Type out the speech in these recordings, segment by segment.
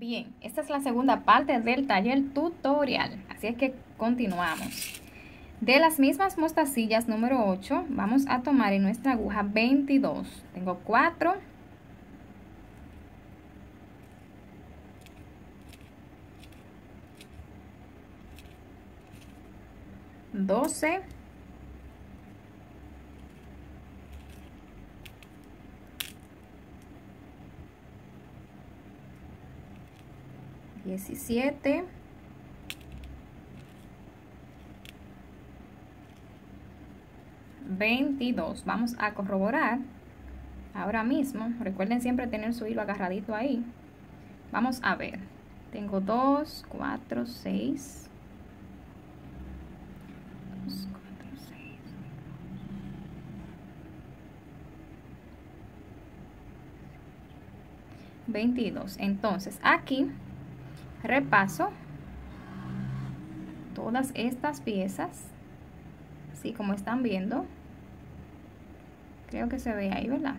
Bien, esta es la segunda parte del taller tutorial, así es que continuamos. De las mismas mostacillas número 8, vamos a tomar en nuestra aguja 22. Tengo 4. Doce, 17, 22. Vamos a corroborar ahora mismo. Recuerden siempre tener su hilo agarradito ahí. Vamos a ver. Tengo 2, 4, 6. 22. Entonces aquí repaso todas estas piezas, así como están viendo. Creo que se ve ahí, ¿verdad?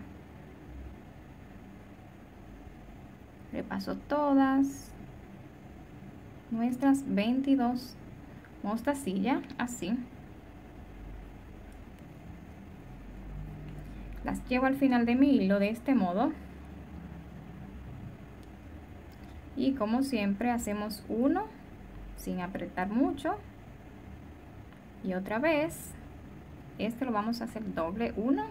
Repaso todas nuestras 22 mostacillas, así. Las llevo al final de mi hilo de este modo. Y como siempre hacemos uno sin apretar mucho y otra vez. Este lo vamos a hacer doble, 1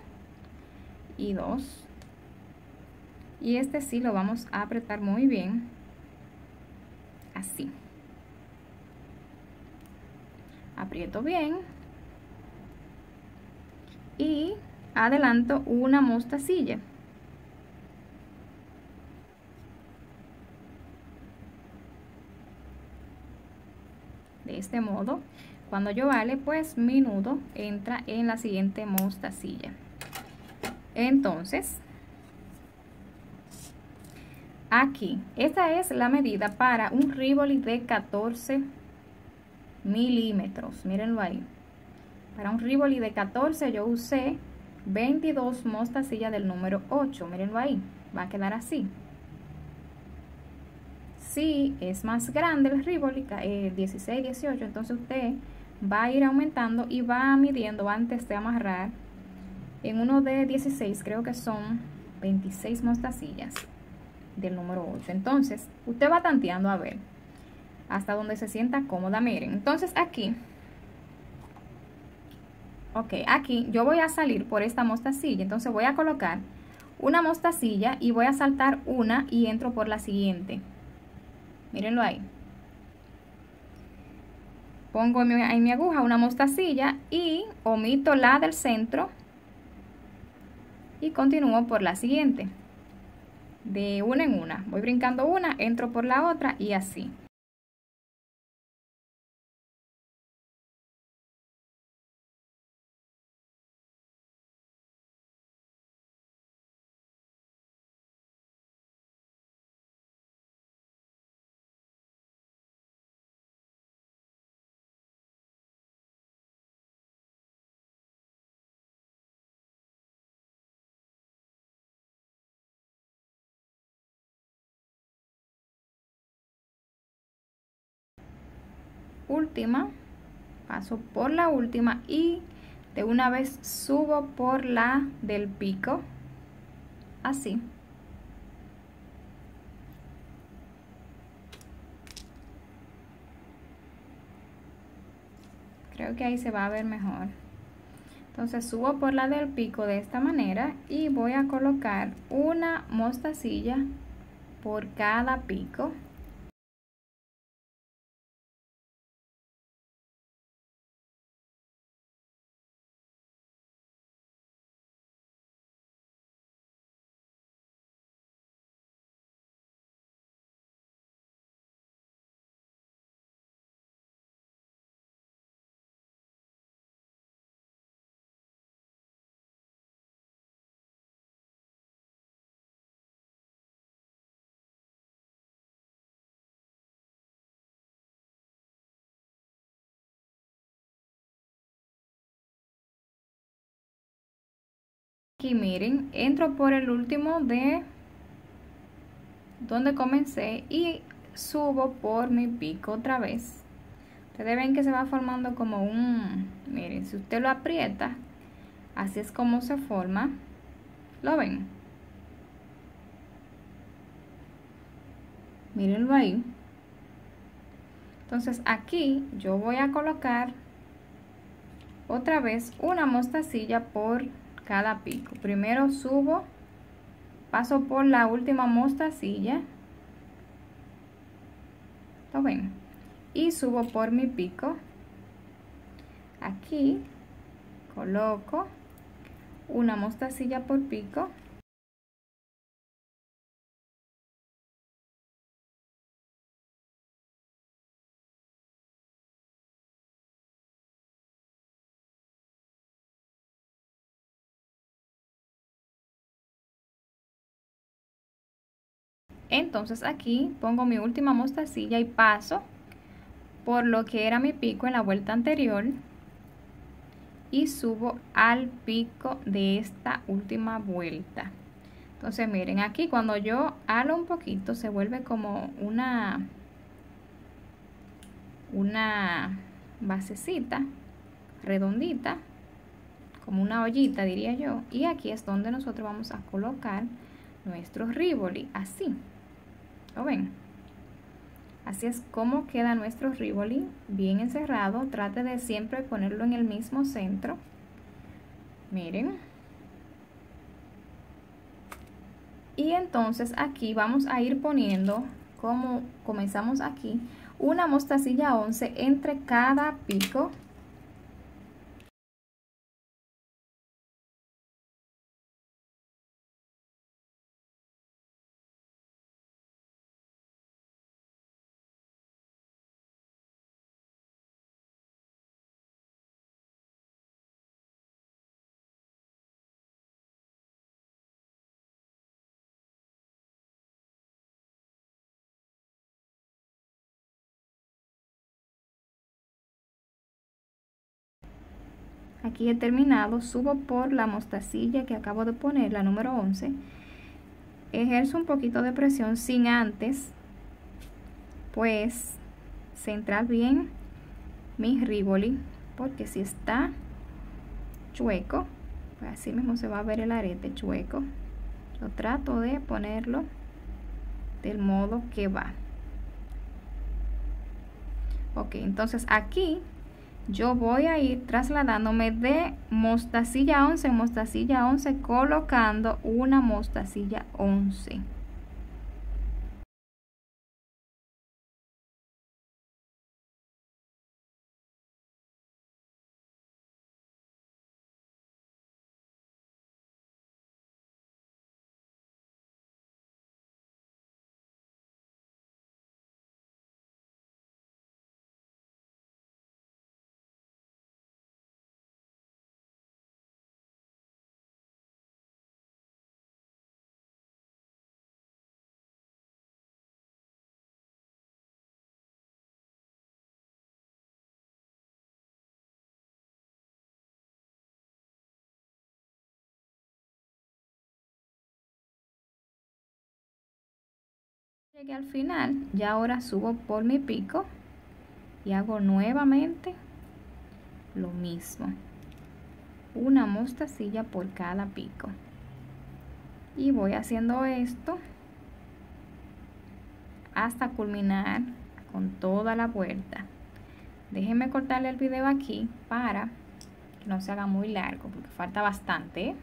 y 2, y este sí lo vamos a apretar muy bien, así. Aprieto bien y adelanto una mostacilla. De este modo, cuando yo vale, pues mi nudo entra en la siguiente mostacilla. Entonces, aquí, esta es la medida para un rivoli de 14 milímetros. Mírenlo ahí. Para un rivoli de 14 yo usé 22 mostacillas del número 8. Mírenlo ahí. Va a quedar así. Si es más grande el rivoli, 16, 18, entonces usted va a ir aumentando y va midiendo antes de amarrar. En uno de 16 creo que son 26 mostacillas del número 8. Entonces usted va tanteando a ver hasta donde se sienta cómoda. Miren, entonces aquí, ok, aquí yo voy a salir por esta mostacilla, entonces voy a colocar una mostacilla y voy a saltar una y entro por la siguiente. Mírenlo ahí. Pongo en mi aguja una mostacilla y omito la del centro y continúo por la siguiente. De una en una. Voy brincando una, entro por la otra y así. Última, paso por la última y de una vez subo por la del pico, así. Creo que ahí se va a ver mejor. Entonces subo por la del pico de esta manera y voy a colocar una mostacilla por cada pico. Aquí miren, entro por el último de donde comencé y subo por mi pico otra vez. Ustedes ven que se va formando como un, miren, si usted lo aprieta, así es como se forma. ¿Lo ven? Mírenlo ahí. Entonces aquí yo voy a colocar otra vez una mostacilla por cada pico. Primero subo, paso por la última mostacilla, ¿lo ven? Y subo por mi pico. Aquí coloco una mostacilla por pico. Entonces aquí pongo mi última mostacilla y paso por lo que era mi pico en la vuelta anterior y subo al pico de esta última vuelta. Entonces miren, aquí cuando yo halo un poquito se vuelve como una basecita redondita, como una ollita diría yo, y aquí es donde nosotros vamos a colocar nuestro rivoli, así. ¿Lo ven? Así es como queda nuestro rivoli, bien encerrado. Trate de siempre ponerlo en el mismo centro. Miren. Y entonces aquí vamos a ir poniendo, como comenzamos aquí, una mostacilla 11 entre cada pico. Aquí he terminado, subo por la mostacilla que acabo de poner, la número 11. Ejerzo un poquito de presión sin antes, pues, centrar bien mi rivoli, porque si está chueco, pues así mismo se va a ver el arete chueco. Yo trato de ponerlo del modo que va. Ok, entonces aquí yo voy a ir trasladándome de mostacilla 11 en mostacilla 11, colocando una mostacilla 11. Llegué al final, ya ahora subo por mi pico y hago nuevamente lo mismo, una mostacilla por cada pico, y voy haciendo esto hasta culminar con toda la vuelta. Déjenme cortarle el video aquí para que no se haga muy largo, porque falta bastante, ¿eh?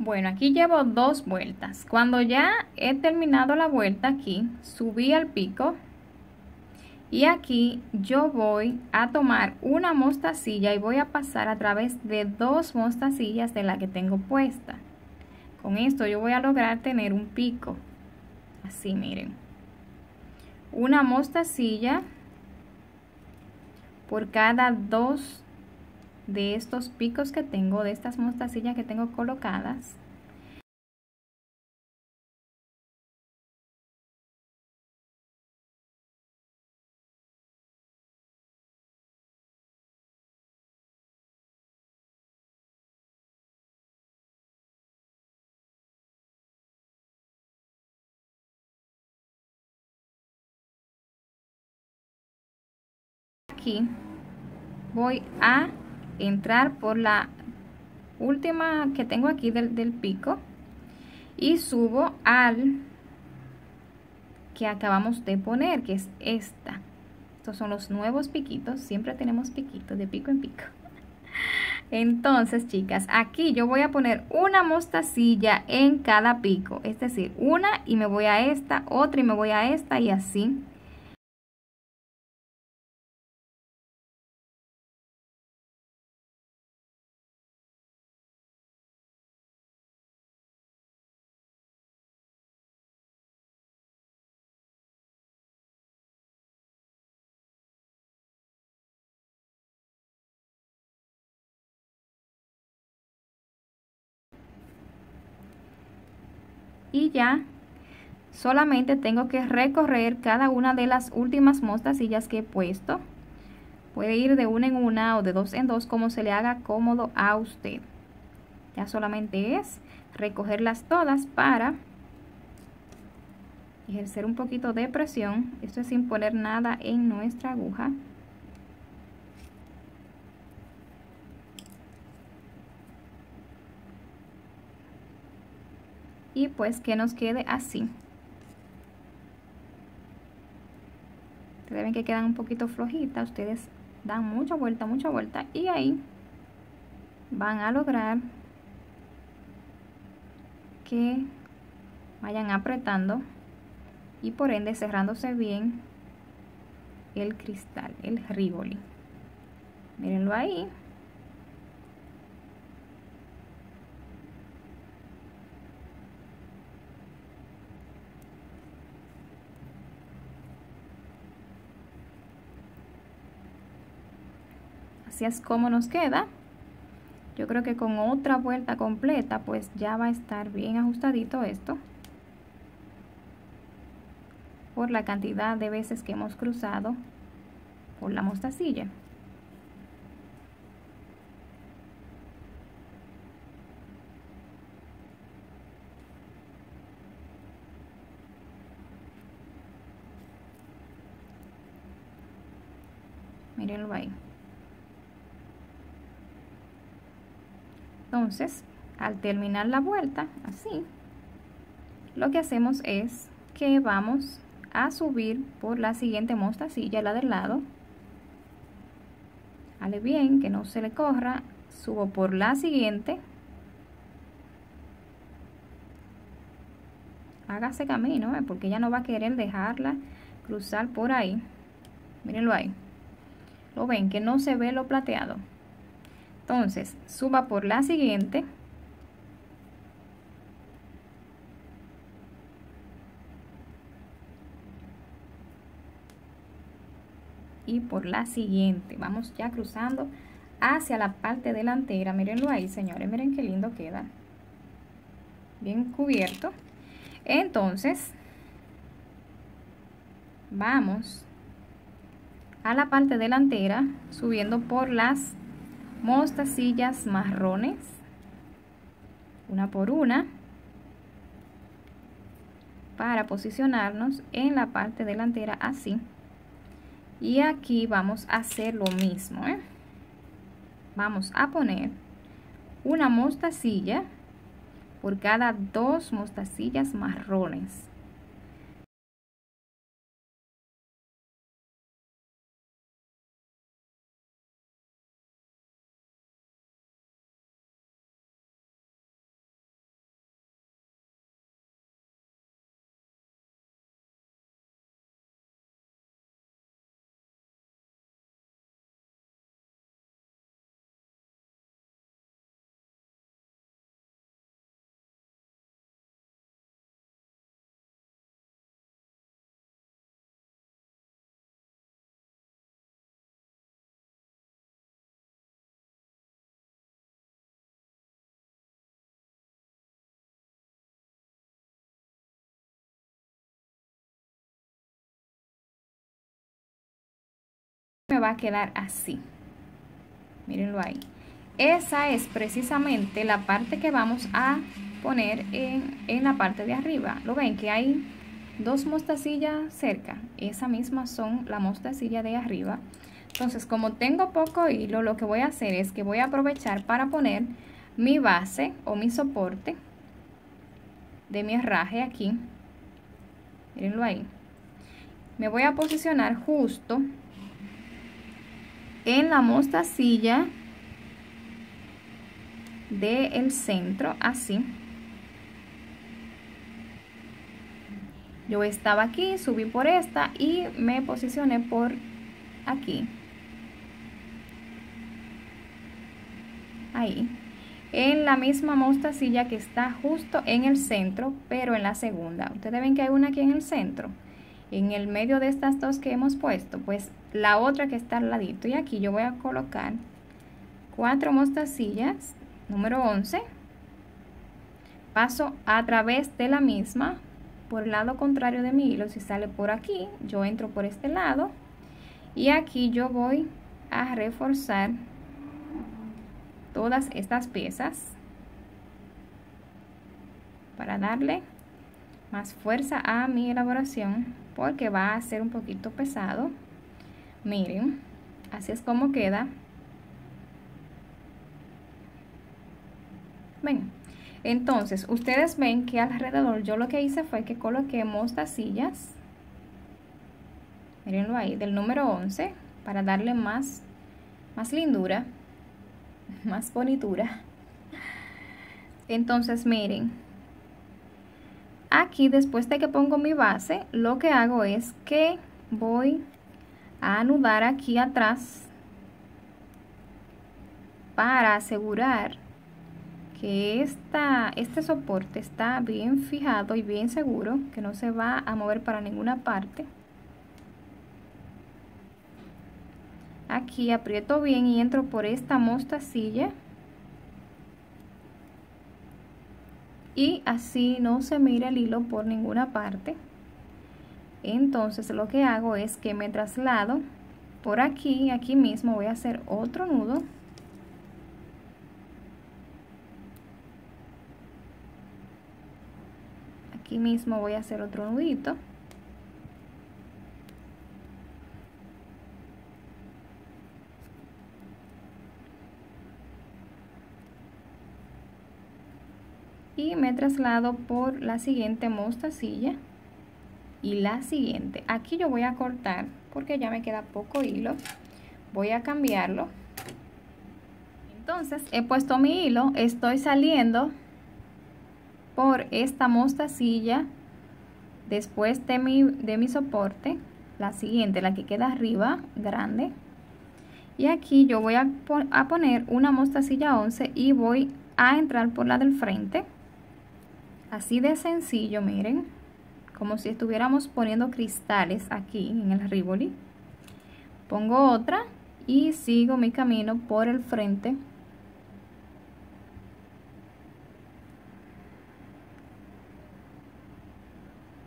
Bueno, aquí llevo dos vueltas. Cuando ya he terminado la vuelta aquí, subí al pico y aquí yo voy a tomar una mostacilla y voy a pasar a través de dos mostacillas de la que tengo puesta. Con esto yo voy a lograr tener un pico. Así, miren. Una mostacilla por cada dos de estos picos que tengo, de estas mostacillas que tengo colocadas. aquí voy a entrar por la última que tengo aquí del pico y subo al que acabamos de poner, que es esta. Estos son los nuevos piquitos, siempre tenemos piquitos de pico en pico. Entonces, chicas, aquí yo voy a poner una mostacilla en cada pico, es decir, una y me voy a esta, otra y me voy a esta y así. Y ya solamente tengo que recorrer cada una de las últimas mostacillas que he puesto. Puede ir de una en una o de dos en dos, como se le haga cómodo a usted. Ya solamente es recogerlas todas para ejercer un poquito de presión. Esto es sin poner nada en nuestra aguja. Y pues que nos quede así. Ustedes ven que quedan un poquito flojitas, ustedes dan mucha vuelta y ahí van a lograr que vayan apretando y por ende cerrándose bien el cristal, el rivoli. Mírenlo ahí. Así es como nos queda. Yo creo que con otra vuelta completa pues ya va a estar bien ajustadito esto, por la cantidad de veces que hemos cruzado por la mostacilla. Mírenlo ahí. Entonces, al terminar la vuelta, así, lo que hacemos es que vamos a subir por la siguiente mostacilla, la del lado. Dale bien, que no se le corra, subo por la siguiente. Hágase camino, porque ella no va a querer dejarla cruzar por ahí. Mírenlo ahí. ¿Lo ven? Que no se ve lo plateado. Entonces, suba por la siguiente. Y por la siguiente. Vamos ya cruzando hacia la parte delantera. Mírenlo ahí, señores. Miren qué lindo queda. Bien cubierto. Entonces, vamos a la parte delantera subiendo por las mostacillas marrones, una por una, para posicionarnos en la parte delantera así. Y aquí vamos a hacer lo mismo, Vamos a poner una mostacilla por cada dos mostacillas marrones. Me va a quedar así. Mírenlo ahí. Esa es precisamente la parte que vamos a poner en la parte de arriba. Lo ven que hay dos mostacillas cerca. Esa misma son la mostacilla de arriba. Entonces, como tengo poco hilo, lo que voy a hacer es que voy a aprovechar para poner mi base o mi soporte de mi herraje aquí. Mírenlo ahí. Me voy a posicionar justo en la mostacilla del centro, así. Yo estaba aquí, subí por esta y me posicioné por aquí. Ahí. En la misma mostacilla que está justo en el centro, pero en la segunda. Ustedes ven que hay una aquí en el centro. En el medio de estas dos que hemos puesto, pues la otra que está al ladito. Y aquí yo voy a colocar 4 mostacillas, número 11. Paso a través de la misma. Por el lado contrario de mi hilo, si sale por aquí, yo entro por este lado y aquí yo voy a reforzar todas estas piezas para darle más fuerza a mi elaboración, porque va a ser un poquito pesado. Miren, así es como queda. Ven. Entonces, ustedes ven que alrededor yo lo que hice fue que coloqué mostacillas, mírenlo ahí, del número 11, para darle más lindura, más bonitura. Entonces, miren, aquí después de que pongo mi base, lo que hago es que voy a anudar aquí atrás para asegurar que este soporte está bien fijado y bien seguro, que no se va a mover para ninguna parte. Aquí aprieto bien y entro por esta mostacilla. Y así no se mira el hilo por ninguna parte. Entonces lo que hago es que me traslado por aquí, aquí mismo voy a hacer otro nudo. Aquí mismo voy a hacer otro nudito. Y me traslado por la siguiente mostacilla y la siguiente. Aquí yo voy a cortar porque ya me queda poco hilo. Voy a cambiarlo. Entonces he puesto mi hilo, estoy saliendo por esta mostacilla después de mi soporte, la siguiente, la que queda arriba, grande, y aquí yo voy a poner una mostacilla 11 y voy a entrar por la del frente, así de sencillo. Miren, como si estuviéramos poniendo cristales aquí en el rivoli. Pongo otra y sigo mi camino por el frente.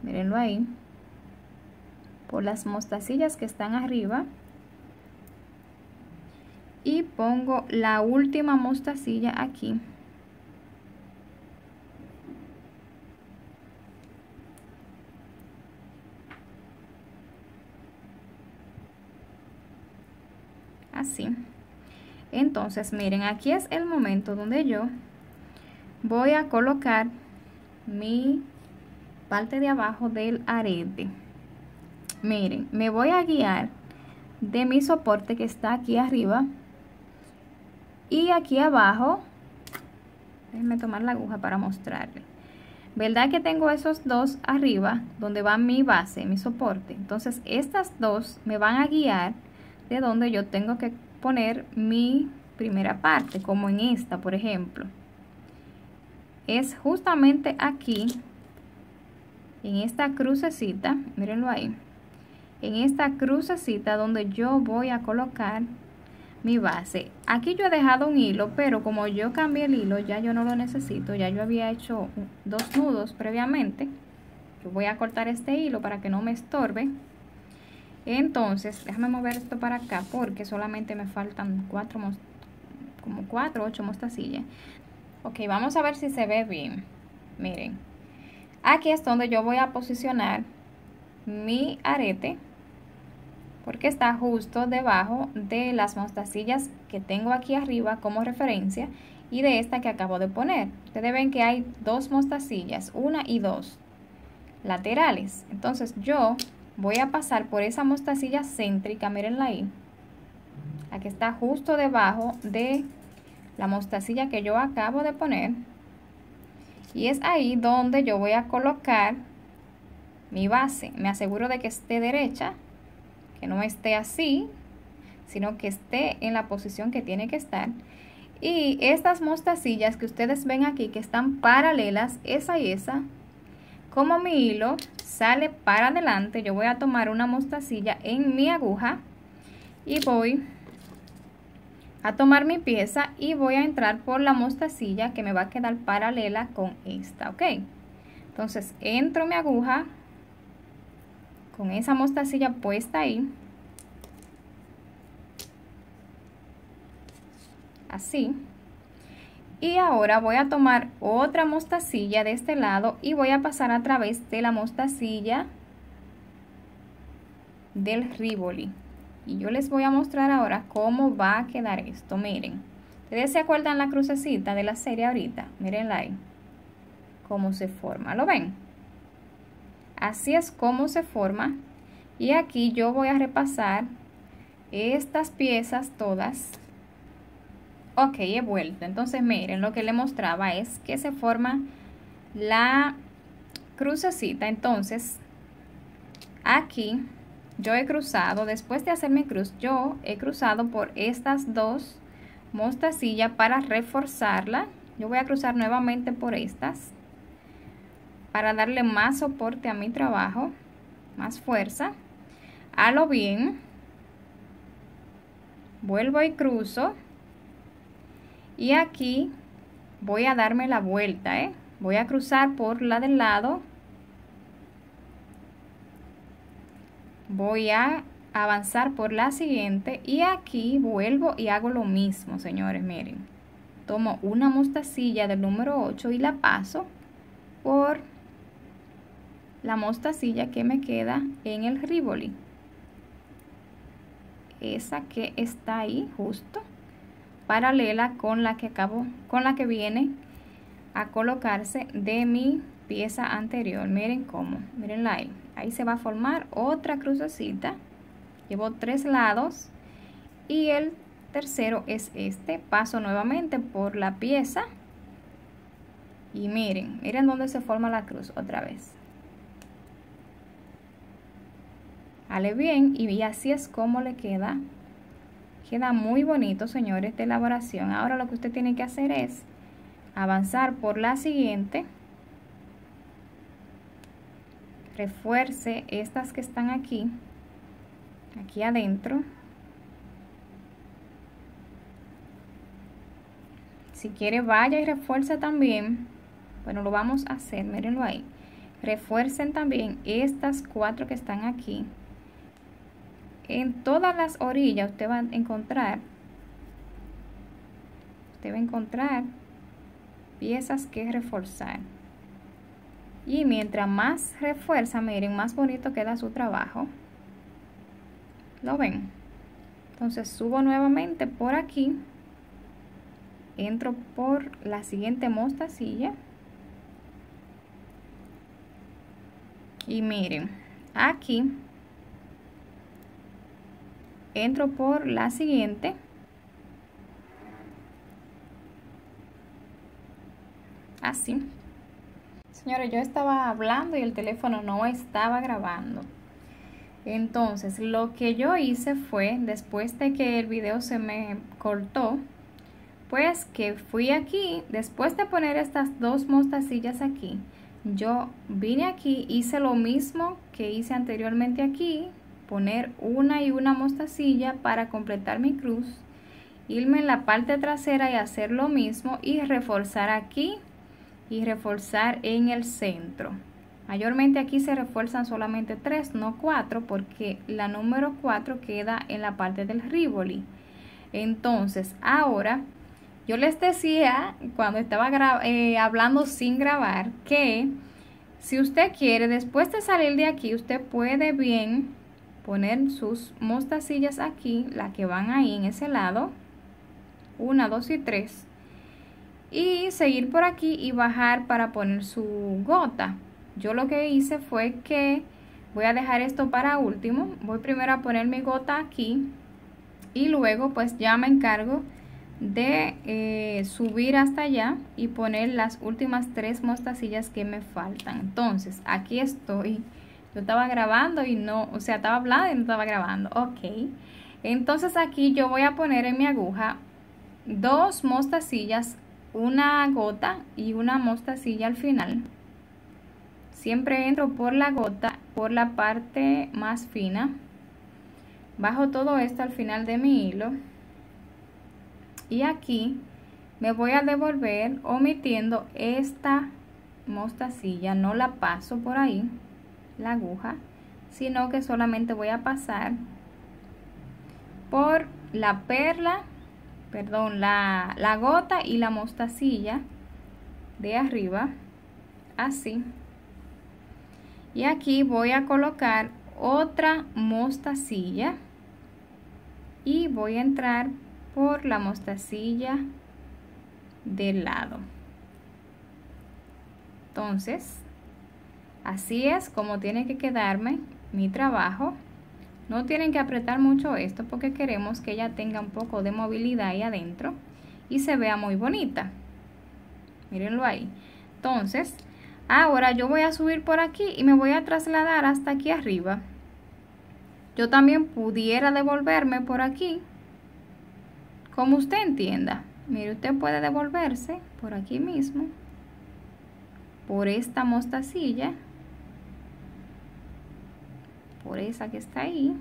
Mírenlo ahí, por las mostacillas que están arriba, y pongo la última mostacilla aquí. Así. Entonces, miren, aquí es el momento donde yo voy a colocar mi parte de abajo del arete. Miren, me voy a guiar de mi soporte que está aquí arriba, y aquí abajo, déjenme tomar la aguja para mostrarle, ¿verdad que tengo esos dos arriba donde va mi base, mi soporte? Entonces estas dos me van a guiar de donde yo tengo que poner mi primera parte, como en esta, por ejemplo, es justamente aquí. En esta crucecita, mírenlo ahí, en esta crucecita donde yo voy a colocar mi base. Aquí yo he dejado un hilo, pero como yo cambié el hilo, ya yo no lo necesito, ya yo había hecho 2 nudos previamente. Yo voy a cortar este hilo para que no me estorbe. Entonces, déjame mover esto para acá porque solamente me faltan 8 mostacillas. Ok, vamos a ver si se ve bien. Miren. Aquí es donde yo voy a posicionar mi arete porque está justo debajo de las mostacillas que tengo aquí arriba como referencia y de esta que acabo de poner. Ustedes ven que hay dos mostacillas, una y dos laterales. Entonces yo voy a pasar por esa mostacilla céntrica, mírenla ahí, la que está justo debajo de la mostacilla que yo acabo de poner, y es ahí donde yo voy a colocar mi base. Me aseguro de que esté derecha, que no esté así, sino que esté en la posición que tiene que estar. Y estas mostacillas que ustedes ven aquí, que están paralelas, esa y esa, como mi hilo sale para adelante, yo voy a tomar una mostacilla en mi aguja y voy a tomar mi pieza y voy a entrar por la mostacilla que me va a quedar paralela con esta, ok. Entonces entro mi aguja con esa mostacilla puesta ahí, así, y ahora voy a tomar otra mostacilla de este lado y voy a pasar a través de la mostacilla del rivoli. Y yo les voy a mostrar ahora cómo va a quedar esto. Miren, ustedes se acuerdan la crucecita de la serie ahorita, mirenla ahí cómo se forma, ¿lo ven? Así es como se forma. Y aquí yo voy a repasar estas piezas todas. Ok, he vuelto. Entonces miren, lo que le mostraba es que se forma la crucecita. Entonces aquí yo he cruzado, después de hacer mi cruz, yo he cruzado por estas dos mostacillas para reforzarla. Yo voy a cruzar nuevamente por estas para darle más soporte a mi trabajo, más fuerza. A lo bien, vuelvo y cruzo, y aquí voy a darme la vuelta, voy a cruzar por la del lado, voy a avanzar por la siguiente, y aquí vuelvo y hago lo mismo, señores. Miren, tomo una mostacilla del número 8 y la paso por la mostacilla que me queda en el rivoli, esa que está ahí justo paralela con la que acabo, con la que viene a colocarse de mi pieza anterior. Miren cómo, mirenla ahí, ahí se va a formar otra crucecita. Llevo tres lados y el tercero es este. Paso nuevamente por la pieza y miren, miren dónde se forma la cruz otra vez. Vale, bien, y así es como le queda. Queda muy bonito, señores, de elaboración. Ahora lo que usted tiene que hacer es avanzar por la siguiente, refuerce estas que están aquí, aquí adentro. Si quiere, vaya y refuerce también. Bueno, lo vamos a hacer, mírenlo ahí. Refuercen también estas cuatro que están aquí. En todas las orillas usted va a encontrar piezas que reforzar, y mientras más refuerza, miren, más bonito queda su trabajo, ¿lo ven? Entonces subo nuevamente por aquí, entro por la siguiente mostacilla y miren, aquí entro por la siguiente, así. Señores, yo estaba hablando y el teléfono no estaba grabando. Entonces lo que yo hice fue, después de que el video se me cortó, pues que fui aquí, después de poner estas dos mostacillas aquí, yo vine aquí, hice lo mismo que hice anteriormente aquí, poner una y una mostacilla para completar mi cruz, irme en la parte trasera y hacer lo mismo, y reforzar aquí y reforzar en el centro. Mayormente aquí se refuerzan solamente 3, no 4, porque la número 4 queda en la parte del rivoli. Entonces ahora, yo les decía cuando estaba hablando sin grabar, que si usted quiere, después de salir de aquí, usted puede bien poner sus mostacillas aquí, las que van ahí en ese lado, 1, 2 y 3, y seguir por aquí y bajar para poner su gota. Yo lo que hice fue que voy a dejar esto para último, voy primero a poner mi gota aquí y luego pues ya me encargo de subir hasta allá y poner las últimas 3 mostacillas que me faltan. Entonces aquí estoy, yo estaba grabando y no, o sea, estaba hablando y no estaba grabando, ok. Entonces aquí yo voy a poner en mi aguja 2 mostacillas, una gota y una mostacilla al final. Siempre entro por la gota, por la parte más fina, bajo todo esto al final de mi hilo y aquí me voy a devolver omitiendo esta mostacilla, no la paso por ahí la aguja, sino que solamente voy a pasar por la perla, perdón, la gota y la mostacilla de arriba, así. Y aquí voy a colocar otra mostacilla y voy a entrar por la mostacilla del lado. Entonces así es como tiene que quedarme mi trabajo. No tienen que apretar mucho esto porque queremos que ella tenga un poco de movilidad ahí adentro y se vea muy bonita. Mírenlo ahí. Entonces ahora yo voy a subir por aquí y me voy a trasladar hasta aquí arriba. Yo también pudiera devolverme por aquí, como usted entienda. Mire, usted puede devolverse por aquí mismo, por esta mostacilla, por esa que está ahí.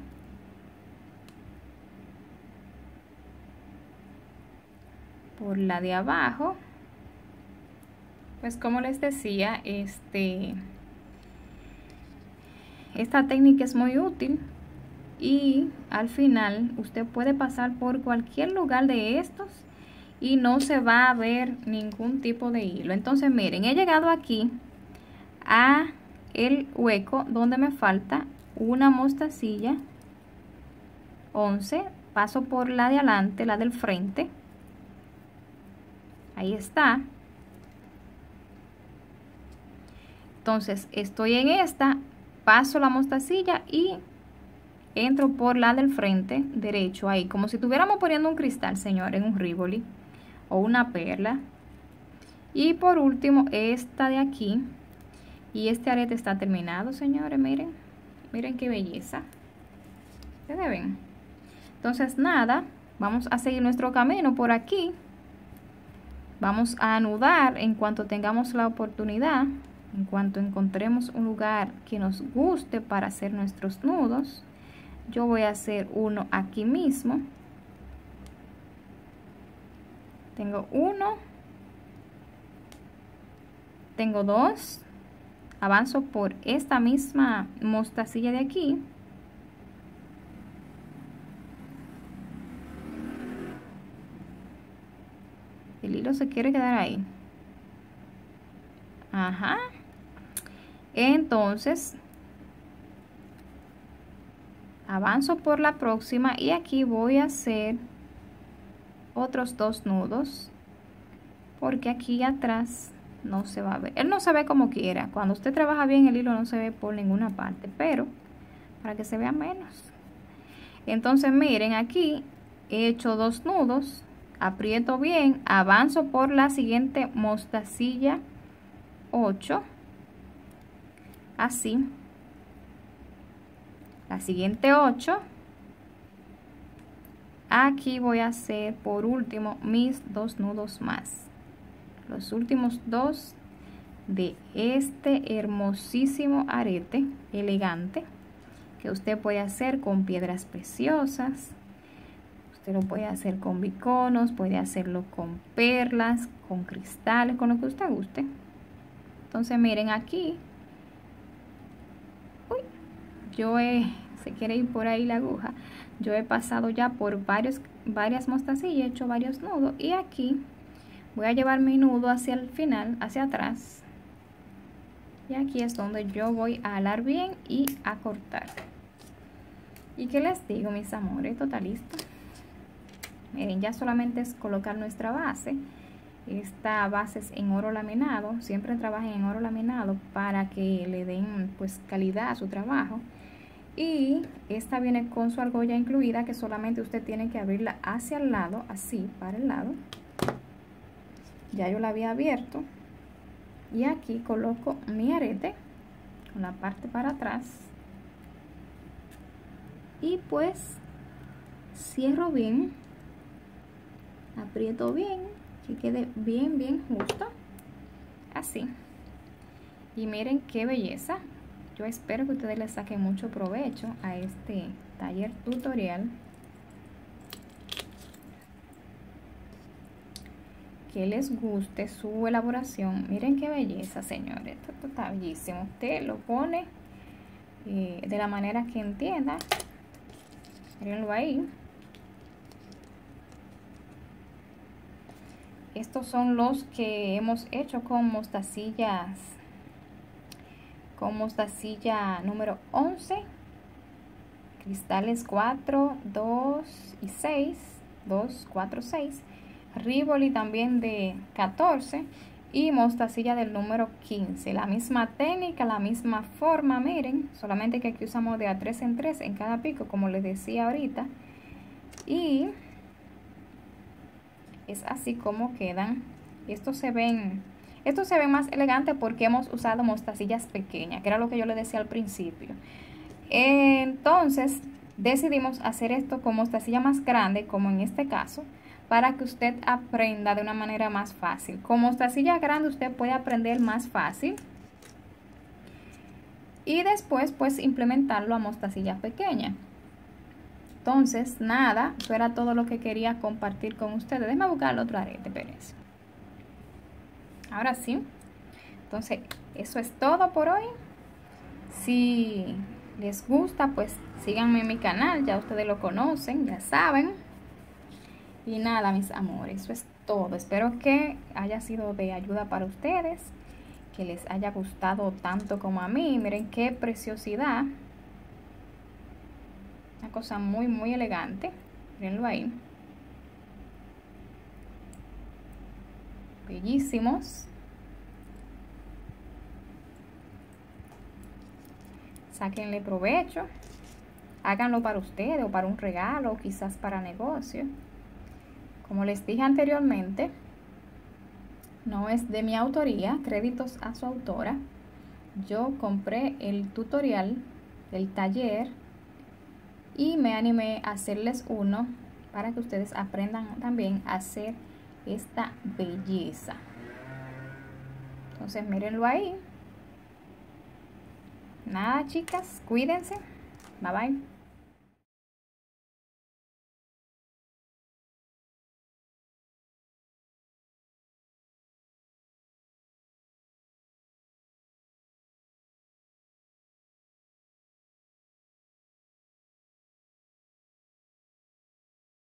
Por la de abajo. Pues como les decía, esta técnica es muy útil y al final usted puede pasar por cualquier lugar de estos y no se va a ver ningún tipo de hilo. Entonces miren, he llegado aquí a el hueco donde me falta una mostacilla, 11, paso por la de adelante, la del frente, ahí está. Entonces estoy en esta, paso la mostacilla y entro por la del frente derecho, ahí como si estuviéramos poniendo un cristal, señor, en un rivoli o una perla. Y por último esta de aquí, y este arete está terminado, señores, miren, miren qué belleza, ustedes ven. Entonces nada, vamos a seguir nuestro camino por aquí, vamos a anudar en cuanto tengamos la oportunidad. En cuanto encontremos un lugar que nos guste para hacer nuestros nudos, yo voy a hacer uno aquí mismo. Tengo uno, tengo dos, avanzo por esta misma mostacilla de aquí. El hilo se quiere quedar ahí. Ajá. Entonces avanzo por la próxima y aquí voy a hacer otros 2 nudos porque aquí atrás no se va a ver, él no se ve como quiera. Cuando usted trabaja bien el hilo no se ve por ninguna parte, pero para que se vea menos. Entonces miren, aquí he hecho 2 nudos, aprieto bien, avanzo por la siguiente mostacilla 8, así, la siguiente 8, aquí voy a hacer por último mis 2 nudos más, los últimos 2 de este hermosísimo arete elegante que usted puede hacer con piedras preciosas, usted lo puede hacer con biconos, puede hacerlo con perlas, con cristales, con lo que usted guste. Entonces miren aquí, uy, se quiere ir por ahí la aguja, yo he pasado ya por varias mostacillas, he hecho varios nudos y aquí voy a llevar mi nudo hacia el final, hacia atrás, y aquí es donde yo voy a alar bien y a cortar. Y qué les digo, mis amores, esto está listo. Miren, ya solamente es colocar nuestra base. Esta base es en oro laminado. Siempre trabajen en oro laminado para que le den, pues, calidad a su trabajo. Y esta viene con su argolla incluida, que solamente usted tiene que abrirla hacia el lado, así, para el lado. Ya yo la había abierto. Y aquí coloco mi arete con la parte para atrás. Y pues cierro bien. Aprieto bien, que quede bien, bien justo. Así. Y miren qué belleza. Yo espero que ustedes le saquen mucho provecho a este taller tutorial. Que les guste su elaboración. Miren qué belleza, señores. Esto está bellísimo. Usted lo pone de la manera que entienda. Mírenlo ahí. Estos son los que hemos hecho con mostacilla número 11, cristales 4, 2 y 6, 2, 4, 6, rivoli también de 14 y mostacilla del número 15. La misma técnica, la misma forma, miren, solamente que aquí usamos de a 3 en 3 en cada pico, como les decía ahorita. Y es así como quedan. Estos se ven más elegantes porque hemos usado mostacillas pequeñas, que era lo que yo les decía al principio. Entonces decidimos hacer esto con mostacilla más grande, como en este caso, para que usted aprenda de una manera más fácil. Con mostacilla grande usted puede aprender más fácil y después pues implementarlo a mostacilla pequeña. Entonces, nada, eso era todo lo que quería compartir con ustedes. Déjenme buscar el otro arete, Pérez. Ahora sí. Entonces, eso es todo por hoy. Si les gusta, pues síganme en mi canal. Ya ustedes lo conocen, ya saben. Y nada, mis amores, eso es todo. Espero que haya sido de ayuda para ustedes. Que les haya gustado tanto como a mí. Miren qué preciosidad. Una cosa muy, muy elegante. Mírenlo ahí. Bellísimos. Sáquenle provecho. Háganlo para ustedes o para un regalo, o quizás para negocio. Como les dije anteriormente, no es de mi autoría. Créditos a su autora. Yo compré el tutorial del taller y me animé a hacerles uno para que ustedes aprendan también a hacer esta belleza. Entonces mírenlo ahí. Nada, chicas, cuídense. Bye bye.